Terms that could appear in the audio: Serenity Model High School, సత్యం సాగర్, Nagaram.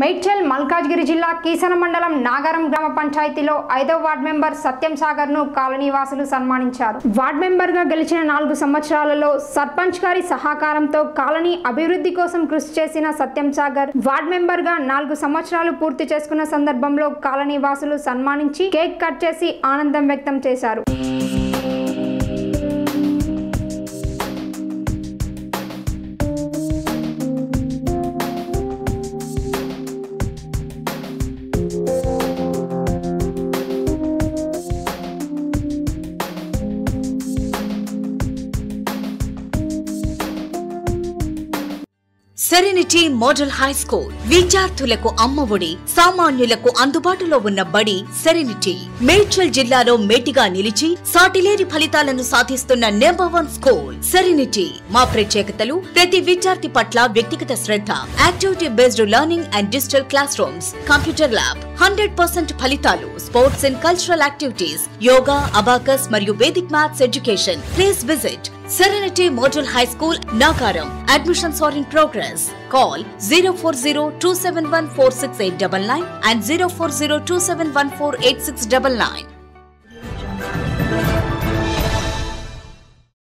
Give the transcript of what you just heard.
మేడ్చల్ మల్కాజ్గిరి జిల్లా కీసన మండలం నాగరం గ్రామ పంచాయతీలో 5వ వార్డ్ మెంబర్ సత్యం సాగర్ను కాలనీవాసులు సన్మానించారు. వార్డ్ మెంబర్గా గెలిచిన 4 సంవత్సరాలలో సర్పంచ్ గారి సహకారంతో కాలనీ అభివృద్ధి కోసం కృషి చేసిన సత్యం సాగర్ వార్డ్ మెంబర్గా 4 సంవత్సరాలు పూర్తి చేసుకున్న సందర్భంలో కాలనీవాసులు సన్మానించి కేక్ కట్ చేసి ఆనందం వ్యక్తం చేశారు. సెరెనిటీ మోడల్ హై స్కూల్ విద్యార్థులకు అమ్మఒడి, సామాన్యులకు అందుబాటులో ఉన్న బడి సెరెనిటీ. మేడ్చల్ జిల్లాలో మేటిగా నిలిచి సాటిలేని ఫలితాలను సాధిస్తున్న #1 స్కూల్ సెరెనిటీ. మా ప్రత్యేకతలు ప్రతి విద్యార్థి పట్ల వ్యక్తిగత శ్రద్ధ, activity based learning and digital classrooms, computer lab, 100% ఫలితాలు, sports and cultural activities, yoga, abacus మరియు Vedic maths education. Please visit Serenity Model High School, Nagaram. Admissions are in progress. Call 040-271-46899 and 040-271-48699.